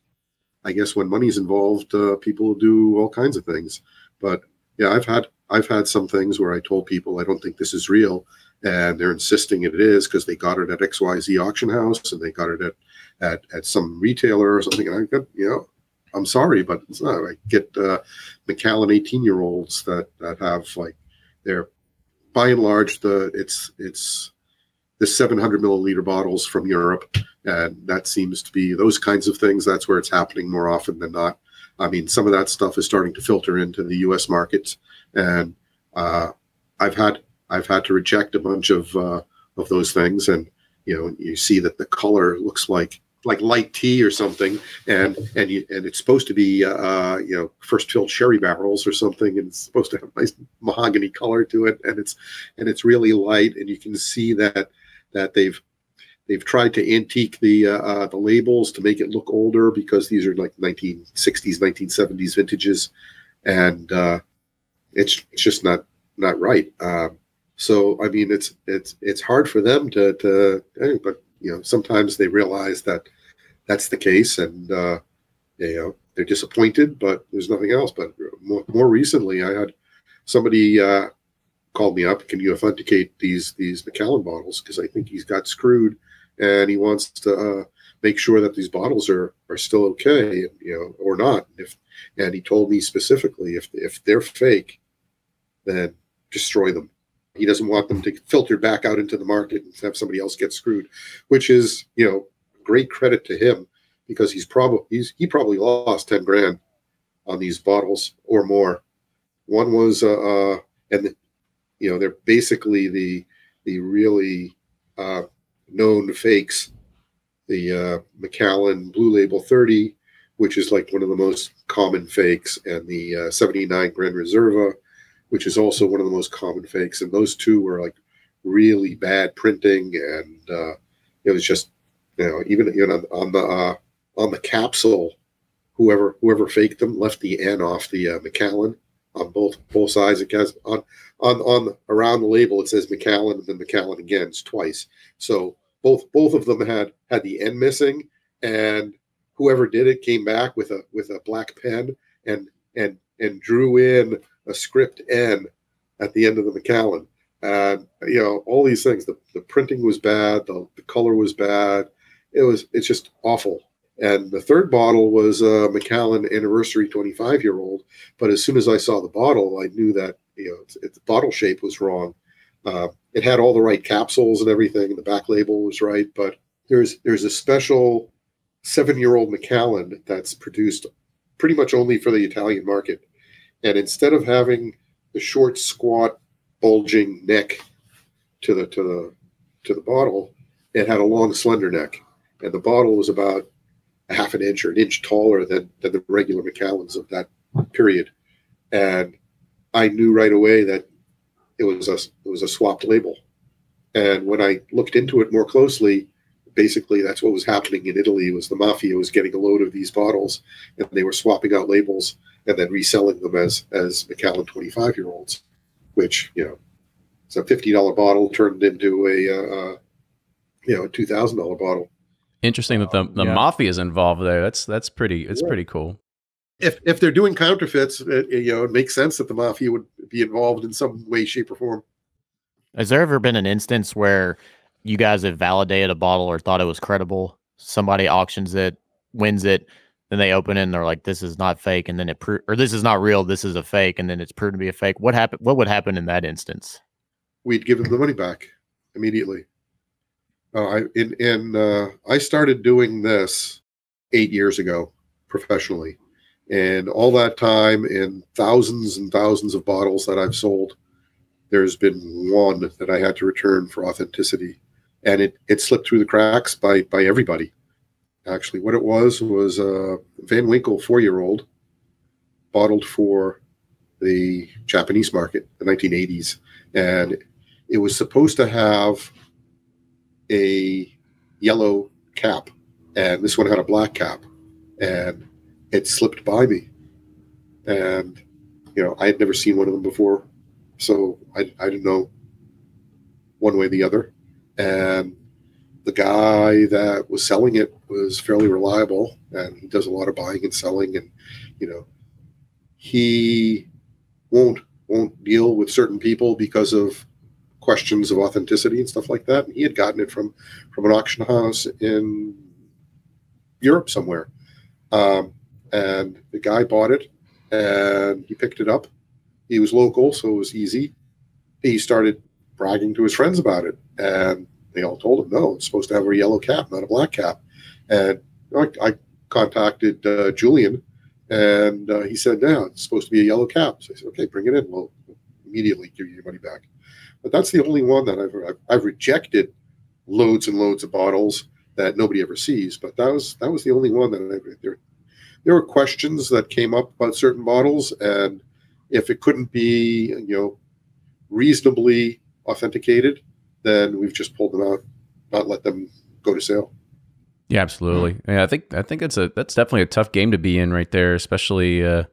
I guess when money's involved, uh, people do all kinds of things. But yeah, I've had, I've had some things where I told people, I don't think this is real, and they're insisting it is because they got it at X Y Z auction house, and they got it at at, at some retailer or something. And I got, you know, I'm sorry, but it's not. I get uh, McAllen eighteen year olds that that have like, they're by and large the it's it's the seven hundred milliliter bottles from Europe, and that seems to be those kinds of things. That's where it's happening more often than not. I mean, some of that stuff is starting to filter into the U S markets, and uh, I've had I've had to reject a bunch of uh, of those things, and you know you see that the color looks like like light tea or something, and and you, and it's supposed to be uh, you know first filled sherry barrels or something, and it's supposed to have a nice mahogany color to it, and it's and it's really light, and you can see that that they've. They've tried to antique the uh, uh, the labels to make it look older, because these are like nineteen sixties, nineteen seventies vintages, and uh, it's it's just not not right. Um, so I mean, it's it's it's hard for them to to, but you know, sometimes they realize that that's the case, and uh, you know, they're disappointed, but there's nothing else. But more, more recently, I had somebody. Uh, called me up, can you authenticate these these Macallan bottles, because I think he's got screwed and he wants to uh, make sure that these bottles are are still okay, you know, or not. And if and he told me specifically, if if they're fake, then destroy them. He doesn't want them to filter back out into the market and have somebody else get screwed, which is, you know, great credit to him, because he's probably he's he probably lost ten grand on these bottles or more. One was uh, uh and the, you know, they're basically the the really uh, known fakes, the uh, Macallan Blue Label thirty, which is like one of the most common fakes, and the uh, seventy-nine Grand Reserva, which is also one of the most common fakes. And those two were like really bad printing, and uh, it was just, you know, even you know on the uh, on the capsule, whoever whoever faked them left the N off the uh, Macallan. On both both sides, it has on on on around the label. It says Macallan, and then Macallan again. It's twice. So both both of them had had the end missing, and whoever did it came back with a with a black pen and and and drew in a script N at the end of the Macallan. And you know, all these things. The the printing was bad. The the color was bad. It was it's just awful. And the third bottle was a uh, Macallan Anniversary twenty-five-year-old. But as soon as I saw the bottle, I knew that, you know, it, the bottle shape was wrong. Uh, it had all the right capsules and everything. And the back label was right. But there's there's a special seven-year-old Macallan that's produced pretty much only for the Italian market. And instead of having the short, squat, bulging neck to the to the to the bottle, it had a long, slender neck. And the bottle was about a half an inch or an inch taller than, than the regular Macallans of that period, and I knew right away that it was a it was a swapped label. And when I looked into it more closely, basically that's what was happening in Italy. Was the mafia was getting a load of these bottles, and they were swapping out labels and then reselling them as as Macallan twenty-five-year-olds, which, you know, it's a fifty dollar bottle turned into a uh, you know a two thousand dollar bottle. Interesting that the, the yeah. mafia is involved there. That's that's pretty. It's yeah. pretty cool. If if they're doing counterfeits, it, you know, it makes sense that the mafia would be involved in some way, shape, or form. Has there ever been an instance where you guys have validated a bottle or thought it was credible? Somebody auctions it, wins it, then they open it and they're like, "This is not fake," and then it pro- or this is not real. This is a fake, and then it's proven to be a fake. What happened? What would happen in that instance? We'd give them the money back immediately. Uh, I in, in uh, I started doing this eight years ago professionally, and all that time, in thousands and thousands of bottles that I've sold, there's been one that I had to return for authenticity, and it it slipped through the cracks by by everybody. Actually, what it was was a Van Winkle four-year-old bottled for the Japanese market, the nineteen eighties, and it was supposed to have a yellow cap, and this one had a black cap, and it slipped by me. And you know, I had never seen one of them before, so I, I didn't know one way or the other. And the guy that was selling it was fairly reliable, and he does a lot of buying and selling, and you know, he won't won't deal with certain people because of questions of authenticity and stuff like that. And he had gotten it from, from an auction house in Europe somewhere. Um, and the guy bought it, and he picked it up. He was local, so it was easy. He started bragging to his friends about it, and they all told him, no, it's supposed to have a yellow cap, not a black cap. And I, I contacted uh, Julian, and uh, he said, no, it's supposed to be a yellow cap. So I said, okay, bring it in. We'll, immediately give you your money back. But that's the only one that I've I've rejected loads and loads of bottles that nobody ever sees. But that was that was the only one that I, there there were questions that came up about certain bottles, and if it couldn't be, you know, reasonably authenticated, then we've just pulled them out, not let them go to sale. Yeah, absolutely. Yeah, I think I think that's a that's definitely a tough game to be in right there, especially uh,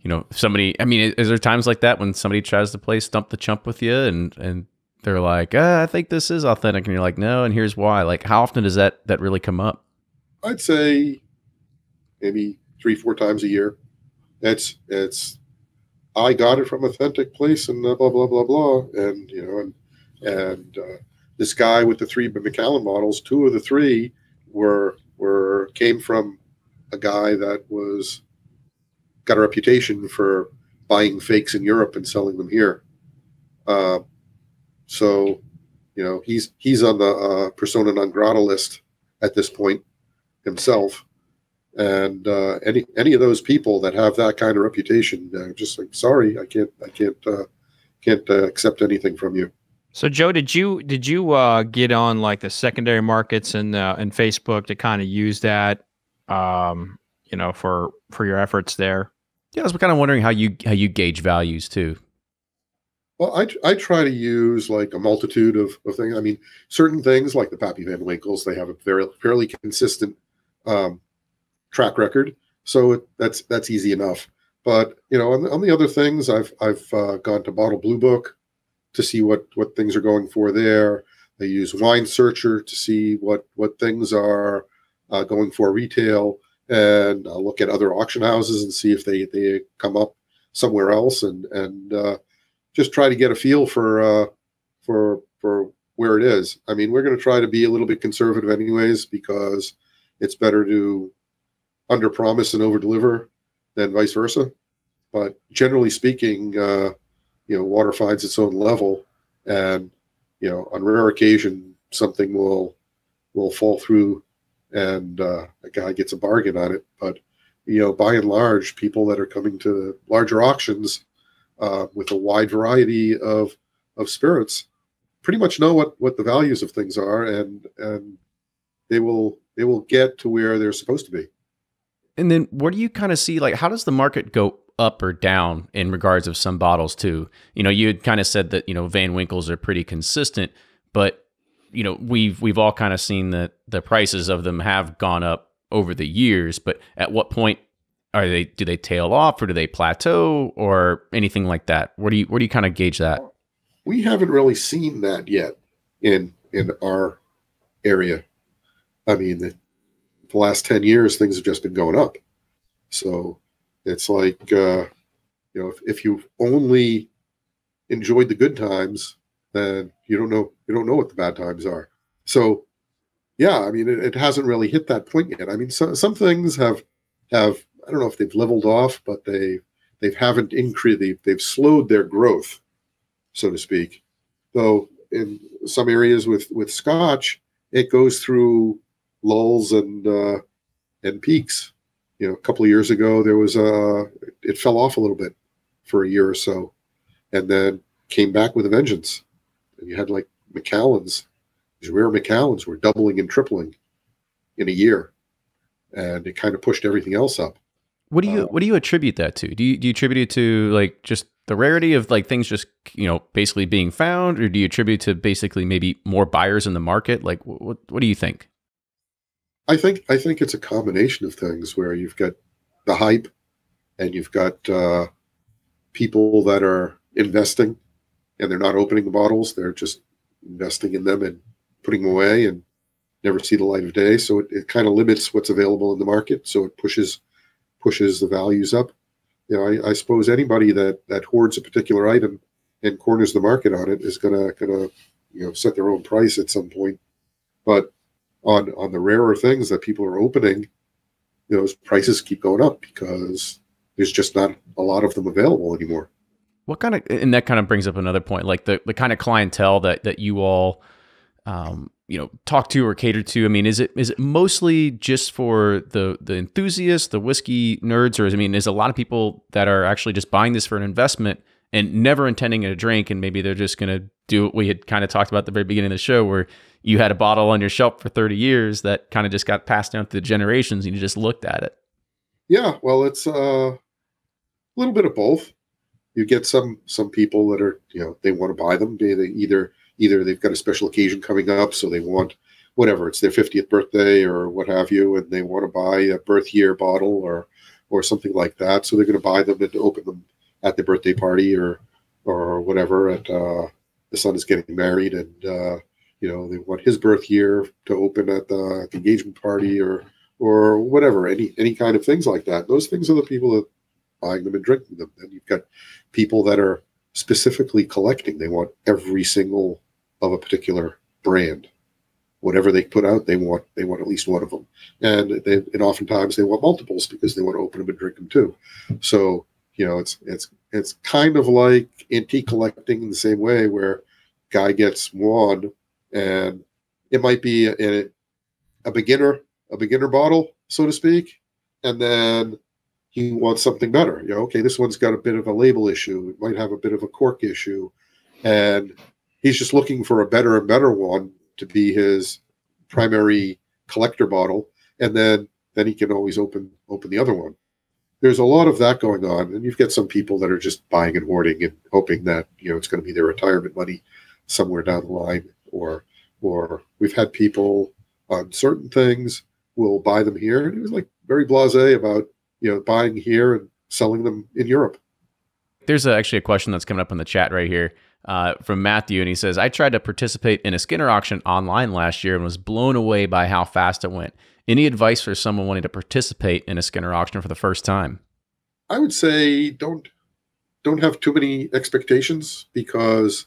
you know, if somebody. I mean, is there times like that when somebody tries to play stump the chump with you, and and they're like, ah, I think this is authentic, and you're like, no, and here's why. Like, how often does that that really come up? I'd say maybe three, four times a year. That's it's. I got it from authentic place, and blah blah blah blah, and you know, and and uh, this guy with the three Macallan models, two of the three. Were were came from a guy that was got a reputation for buying fakes in Europe and selling them here. Uh, so, you know, he's he's on the uh, persona non grata list at this point himself. And uh, any any of those people that have that kind of reputation, uh, just like, sorry, I can't I can't uh, can't uh, accept anything from you. So Joe, did you did you uh, get on like the secondary markets and uh, and Facebook to kind of use that, um, you know, for for your efforts there? Yeah, I was kind of wondering how you how you gauge values too. Well, I I try to use like a multitude of, of things. I mean, certain things like the Pappy Van Winkles, they have a very fairly consistent um, track record, so it, that's that's easy enough. But you know, on the, on the other things, I've I've uh, gone to Bottle Blue Book to see what what things are going for there. They use Wine Searcher to see what what things are uh, going for retail, and I'll look at other auction houses and see if they they come up somewhere else, and and uh, just try to get a feel for uh, for for where it is. I mean, we're going to try to be a little bit conservative anyways, because it's better to under promise and over deliver than vice versa. But generally speaking, uh, you know, water finds its own level, and you know, on rare occasion, something will will fall through, and uh, a guy gets a bargain on it. But you know, by and large, people that are coming to larger auctions uh, with a wide variety of of spirits pretty much know what what the values of things are, and and they will they will get to where they're supposed to be. And then, what do you kind of see? Like, how does the market go up or down in regards of some bottles too? You know, you had kind of said that, you know, Van Winkles are pretty consistent, but you know, we've, we've all kind of seen that the prices of them have gone up over the years, but at what point are they, do they tail off or do they plateau or anything like that? Where do you, where do you kind of gauge that? We haven't really seen that yet in, in our area. I mean, the, the last ten years, things have just been going up. So it's like, uh, you know, if, if you've only enjoyed the good times, then you don't know, you don't know what the bad times are. So, yeah, I mean, it, it hasn't really hit that point yet. I mean, so, some things have, have, I don't know if they've leveled off, but they, they haven't increased, they've, they've slowed their growth, so to speak. Though in some areas with, with Scotch, it goes through lulls and, uh, and peaks. You know, a couple of years ago, there was a, it fell off a little bit for a year or so, and then came back with a vengeance. And you had like Macallans, these rare Macallans were doubling and tripling in a year, and it kind of pushed everything else up. What do you, uh, what do you attribute that to? Do you, do you attribute it to like just the rarity of like things just, you know, basically being found, or do you attribute it to basically maybe more buyers in the market? Like what, what do you think? I think I think it's a combination of things where you've got the hype, and you've got uh, people that are investing, and they're not opening the bottles; they're just investing in them and putting them away, and never see the light of day. So it, it kind of limits what's available in the market. So it pushes pushes the values up. You know, I, I suppose anybody that that hoards a particular item and corners the market on it is gonna gonna you know set their own price at some point, but on on the rarer things that people are opening, you know, those prices keep going up because there's just not a lot of them available anymore. What kind of, and that kind of brings up another point, like the, the kind of clientele that, that you all, um, you know, talk to or cater to. I mean, is it, is it mostly just for the, the enthusiasts, the whiskey nerds, or is, I mean, is a lot of people that are actually just buying this for an investment and never intending to drink, and maybe they're just going to do what we had kind of talked about at the very beginning of the show, where you had a bottle on your shelf for thirty years that kind of just got passed down through the generations, and you just looked at it. Yeah, well, it's uh, a little bit of both. You get some some people that are, you know, they want to buy them. They, they either either they've got a special occasion coming up, so they want whatever, it's their fiftieth birthday or what have you, and they want to buy a birth year bottle or or something like that. So they're going to buy them and open them at the birthday party or or whatever. At uh, the son is getting married, and uh, you know, they want his birth year to open at the, at the engagement party or or whatever. Any any kind of things like that. Those things are the people that are buying them and drinking them. Then you've got people that are specifically collecting. They want every single of a particular brand. Whatever they put out, they want they want at least one of them, and they, and oftentimes they want multiples because they want to open them and drink them too. So you know, it's it's it's kind of like antique collecting in the same way, where guy gets one, and it might be a, a, a beginner a beginner bottle, so to speak, and then he wants something better. You know, okay, this one's got a bit of a label issue, it might have a bit of a cork issue, and he's just looking for a better and better one to be his primary collector bottle, and then then he can always open open the other one. There's a lot of that going on, and you've got some people that are just buying and hoarding and hoping that, you know, it's going to be their retirement money somewhere down the line, or or we've had people on certain things will buy them here, and it was like very blasé about, you know, buying here and selling them in Europe. There's a, actually a question that's coming up in the chat right here. Uh, from Matthew, and he says, I tried to participate in a Skinner auction online last year and was blown away by how fast it went. Any advice for someone wanting to participate in a Skinner auction for the first time? I would say don't don't have too many expectations, because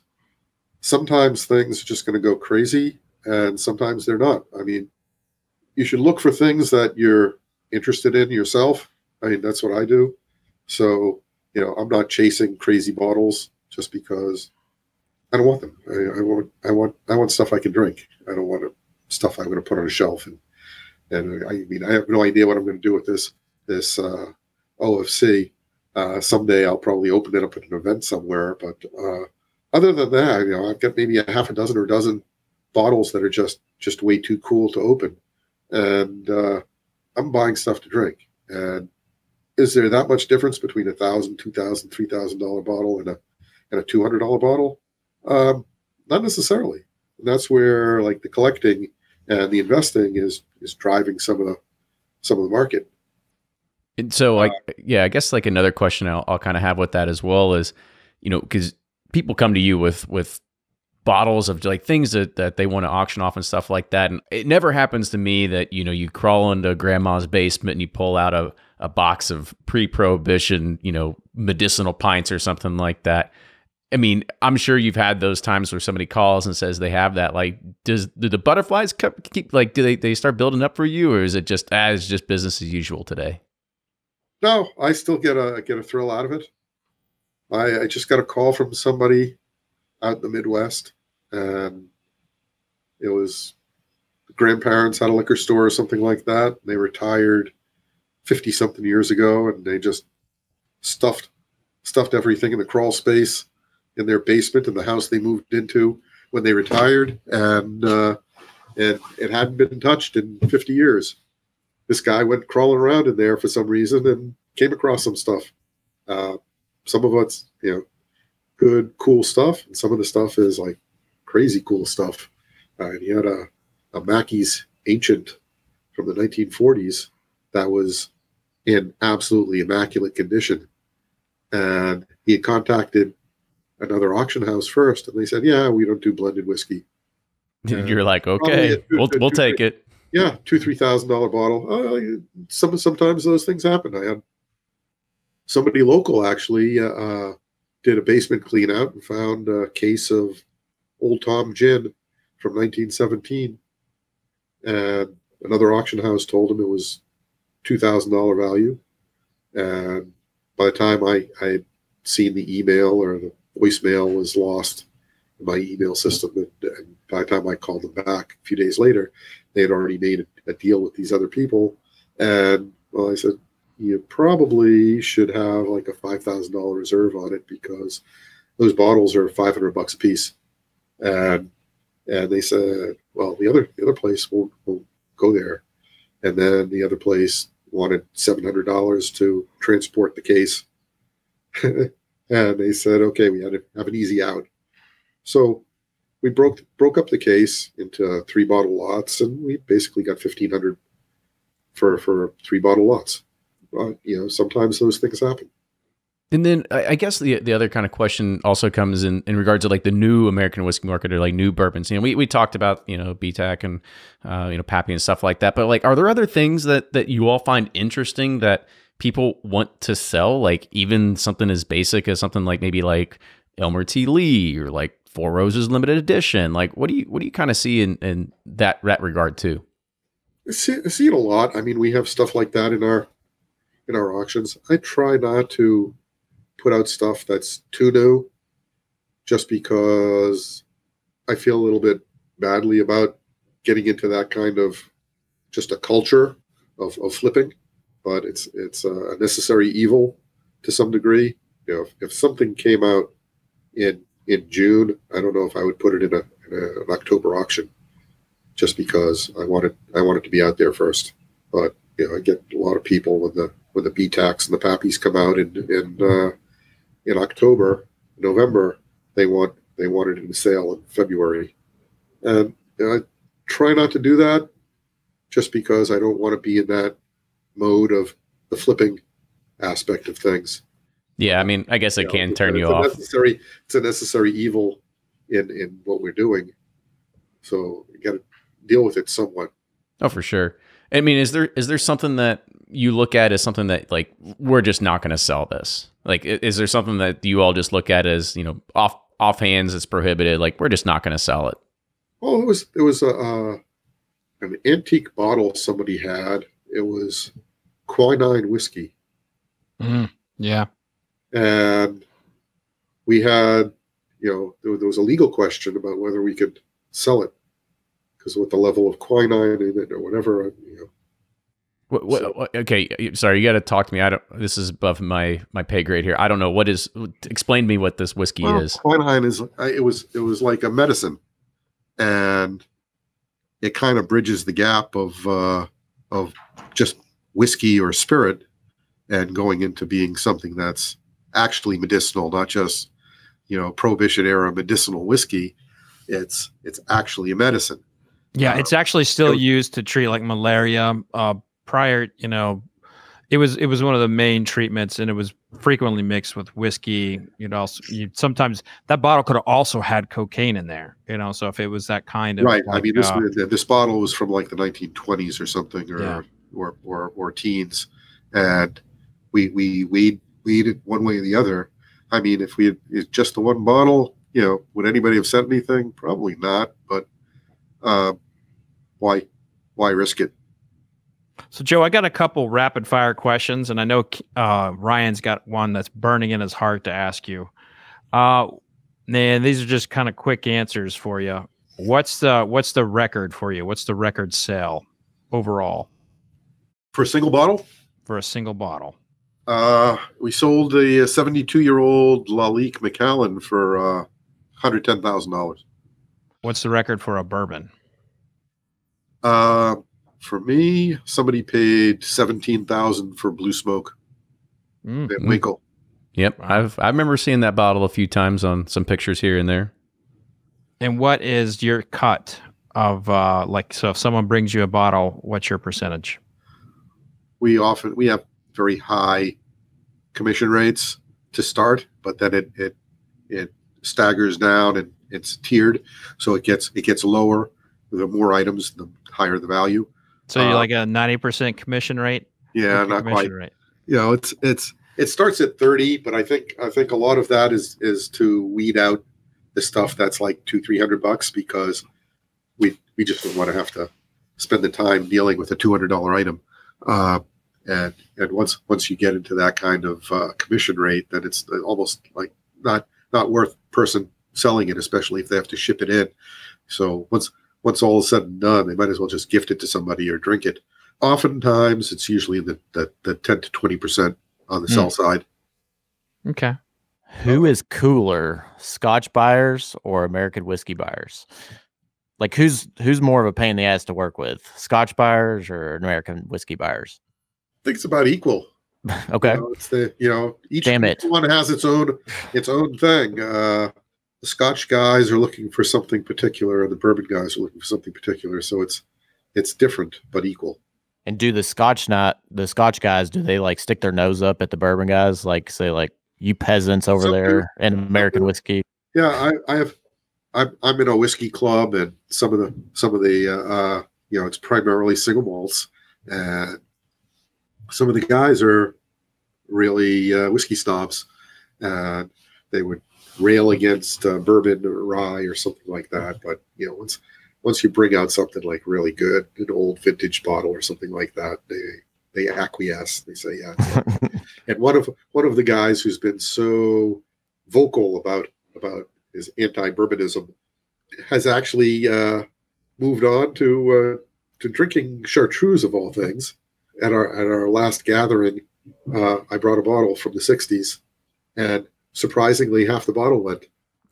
sometimes things are just going to go crazy and sometimes they're not. I mean, you should look for things that you're interested in yourself. I mean, that's what I do. So, you know, I'm not chasing crazy bottles just because I don't want them. I, I want, I want, I want stuff I can drink. I don't want stuff I'm going to put on a shelf. And and I mean, I have no idea what I'm going to do with this this uh, O F C. Uh, someday I'll probably open it up at an event somewhere. But uh, other than that, you know, I've got maybe a half a dozen or a dozen bottles that are just just way too cool to open, and uh, I'm buying stuff to drink. And is there that much difference between a thousand, two thousand, three thousand dollar bottle and a and a two hundred dollar bottle? Um, not necessarily. And that's where like the collecting and the investing is, is driving some of the, some of the market. And so like, uh, yeah, I guess like another question I'll, I'll kind of have with that as well is, you know, cause people come to you with, with bottles of like things that, that they want to auction off and stuff like that. And it never happens to me that, you know, you crawl into grandma's basement and you pull out a, a box of pre-prohibition, you know, medicinal pints or something like that. I mean, I'm sure you've had those times where somebody calls and says they have that. Like, does do the butterflies keep like do they they start building up for you, or is it just as ah, just business as usual today? No, I still get a get a thrill out of it. I, I just got a call from somebody out in the Midwest, and it was the grandparents had a liquor store or something like that. They retired fifty something years ago, and they just stuffed stuffed everything in the crawl space in their basement in the house they moved into when they retired, and uh, and it hadn't been touched in fifty years. This guy went crawling around in there for some reason and came across some stuff. Uh, some of it's, you know, good, cool stuff, and some of the stuff is like crazy cool stuff. Uh, and he had a, a Mackey's Ancient from the nineteen forties that was in absolutely immaculate condition, and he had contacted another auction house first, and they said, "Yeah, we don't do blended whiskey." And you're like, "Okay, two, we'll two, we'll two, take three, it." Yeah, two three thousand dollar bottle. Uh, some sometimes those things happen. I had somebody local actually uh, did a basement clean out and found a case of Old Tom gin from nineteen seventeen, and another auction house told him it was two thousand dollar value. And by the time I I had seen the email or the voicemail was lost in my email system, and, and by the time I called them back a few days later, they had already made a, a deal with these other people. And well, I said, you probably should have like a five thousand dollar reserve on it, because those bottles are five hundred bucks a piece. And, and they said, well, the other, the other place won't, won't go there. And then the other place wanted seven hundred dollars to transport the case. And they said, okay, we had to have an easy out. So we broke, broke up the case into three bottle lots, and we basically got fifteen hundred for, for three bottle lots. But, you know, sometimes those things happen. And then I guess the the other kind of question also comes in, in regards to like the new American whiskey market, or like new bourbons. You know, we, we talked about, you know, B TAC and, uh, you know, Pappy and stuff like that. But like, are there other things that, that you all find interesting that people want to sell? Like even something as basic as something like maybe like Elmer T. Lee or like Four Roses limited edition. Like what do you, what do you kind of see in, in that, that regard too? I see, I see it a lot. I mean, we have stuff like that in our, in our auctions. I try not to put out stuff that's too new, just because I feel a little bit badly about getting into that kind of just a culture of, of flipping, but it's, it's a necessary evil to some degree. You know, if, if something came out in, in June, I don't know if I would put it in, a, in a, an October auction, just because I want it, I want it to be out there first. But, you know, I get a lot of people with the, when the B TACs and the Pappies come out in in, uh, in October, November, they want they want it in sale in February, and you know, I try not to do that, just because I don't want to be in that mode of the flipping aspect of things. Yeah, I mean, I guess it you can know, turn you off. Necessary, it's a necessary evil in in what we're doing, so you got to deal with it somewhat. Oh, for sure. I mean, is there is there something that you look at as something that like, we're just not going to sell this? Like, is there something that you all just look at as, you know, off, off hands, it's prohibited. Like, we're just not going to sell it. Well, it was, it was, a, uh, an antique bottle somebody had. It was quinine whiskey. Mm, yeah. And we had, you know, there, there was a legal question about whether we could sell it because with the level of quinine in it or whatever, you know. What, what, what, okay, sorry, you got to talk to me. I don't. This is above my my pay grade here. I don't know what is. Explain to me what this whiskey well, is. Quinine is. It was. It was like a medicine, and it kind of bridges the gap of uh, of just whiskey or spirit, and going into being something that's actually medicinal, not just, you know, Prohibition era medicinal whiskey. It's it's actually a medicine. Yeah, uh, it's actually still it was, used to treat like malaria. Uh, Prior, you know, it was it was one of the main treatments, and it was frequently mixed with whiskey. You know, you sometimes that bottle could have also had cocaine in there. You know, so if it was that kind of right, like, I mean, this uh, this bottle was from like the nineteen twenties or something, or yeah. or, or, or or teens, and we we we weed it one way or the other. I mean, if we had just the one bottle, you know, would anybody have said anything? Probably not. But uh, why why risk it? So, Joe, I got a couple rapid fire questions, and I know uh, Ryan's got one that's burning in his heart to ask you. Uh, and these are just kind of quick answers for you. What's the what's the record for you? What's the record sale overall for a single bottle? For a single bottle, uh, we sold the seventy-two-year-old Lalique McAllen for uh, one hundred ten thousand dollars. What's the record for a bourbon? Uh. For me, somebody paid seventeen thousand for Blue Smoke. Mm. Van Winkle. Yep, I've I remember seeing that bottle a few times on some pictures here and there. And what is your cut of uh, like? So if someone brings you a bottle, what's your percentage? We often we have very high commission rates to start, but then it it it staggers down and it's tiered, so it gets it gets lower. The more items, the higher the value. So you're like a ninety percent commission rate? Yeah, not quite. Rate. You know, it's it's it starts at thirty, but I think I think a lot of that is is to weed out the stuff that's like two three hundred bucks because we we just don't want to have to spend the time dealing with a two hundred dollar item. Uh, and and once once you get into that kind of uh, commission rate, then it's almost like not not worth person selling it, especially if they have to ship it in. So once once all is said and done, they might as well just gift it to somebody or drink it. oftentimes it's usually the the, the ten to twenty percent on the mm. sell side. Okay. Who is cooler, Scotch buyers or American whiskey buyers? Like, who's who's more of a pain in the ass to work with, Scotch buyers or American whiskey buyers? I think it's about equal. Okay. You know, it's the, you know, each Damn it. one has its own its own thing. Uh, the Scotch guys are looking for something particular, and the bourbon guys are looking for something particular. So it's it's different but equal. And do the Scotch not the Scotch guys? Do they like stick their nose up at the bourbon guys? Like say like. You peasants over something, there and American whiskey. Yeah, I, I have. I'm, I'm in a whiskey club, and some of the some of the uh, uh, you know, it's primarily single malts, and some of the guys are really uh, whiskey snobs, and they would rail against uh, bourbon or rye or something like that. But you know, once once you bring out something like really good, an old vintage bottle or something like that, they. They acquiesce. They say, yeah. yeah. And one of one of the guys who's been so vocal about about his anti-bourbon-ism has actually uh, moved on to uh, to drinking chartreuse of all things. At our at our last gathering, uh, I brought a bottle from the sixties, and surprisingly, half the bottle went.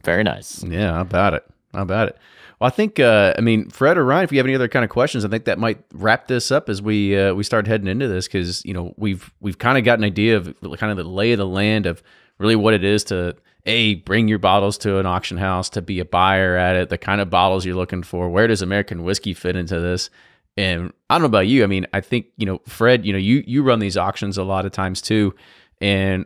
Very nice. Yeah, about it. About it. Well, I think, uh, I mean, Fred or Ryan, if you have any other kind of questions, I think that might wrap this up as we uh, we start heading into this, because, you know, we've we've kind of got an idea of kind of the lay of the land of really what it is to, A, bring your bottles to an auction house, to be a buyer at it, the kind of bottles you're looking for, where does American whiskey fit into this? And I don't know about you. I mean, I think, you know, Fred, you know, you, you run these auctions a lot of times too, and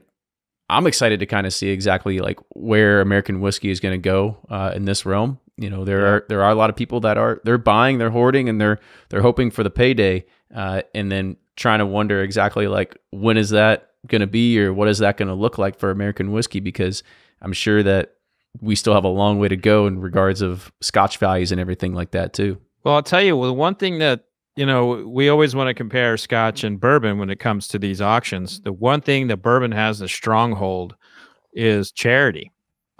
I'm excited to kind of see exactly like where American whiskey is going to go uh, in this realm. You know, there are there are a lot of people that are they're buying, they're hoarding, and they're they're hoping for the payday, uh, and then trying to wonder exactly like when is that going to be, or what is that going to look like for American whiskey? Because I'm sure that we still have a long way to go in regards of Scotch values and everything like that too. Well, I'll tell you, well, the one thing that, you know, we always want to compare Scotch and bourbon when it comes to these auctions. The one thing that bourbon has a stronghold is charity.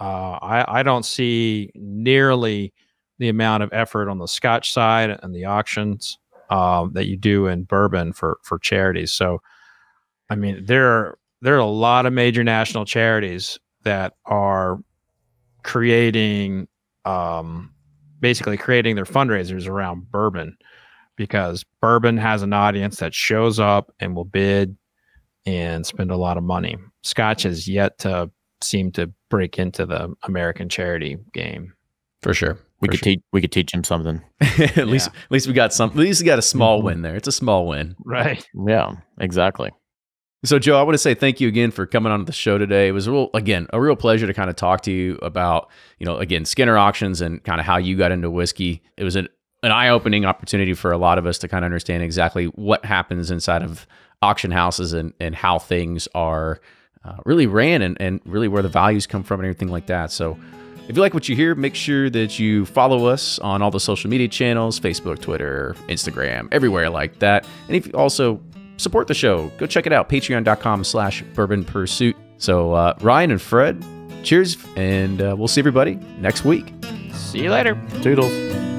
Uh, I, I don't see nearly the amount of effort on the Scotch side and the auctions um, that you do in bourbon for for charities. So, I mean, there are, there are a lot of major national charities that are creating, um, basically creating their fundraisers around bourbon, because bourbon has an audience that shows up and will bid and spend a lot of money. Scotch has yet to seem to break into the American charity game. For sure. We For could sure. teach we could teach him something. at yeah. least at least we got some at least we got a small win there. It's a small win. Right. Yeah, exactly. So, Joe, I want to say thank you again for coming on the show today. It was, a real, again, a real pleasure to kind of talk to you about, you know, again, Skinner Auctions and kind of how you got into whiskey. It was an an eye-opening opportunity for a lot of us to kind of understand exactly what happens inside of auction houses and, and how things are uh, really ran and, and really where the values come from and everything like that. So if you like what you hear, make sure that you follow us on all the social media channels, Facebook, Twitter, Instagram, everywhere like that. And if you also support the show, go check it out, patreon.com slash bourbon pursuit. So uh, Ryan and Fred, cheers, and uh, we'll see everybody next week. See you later. Toodles.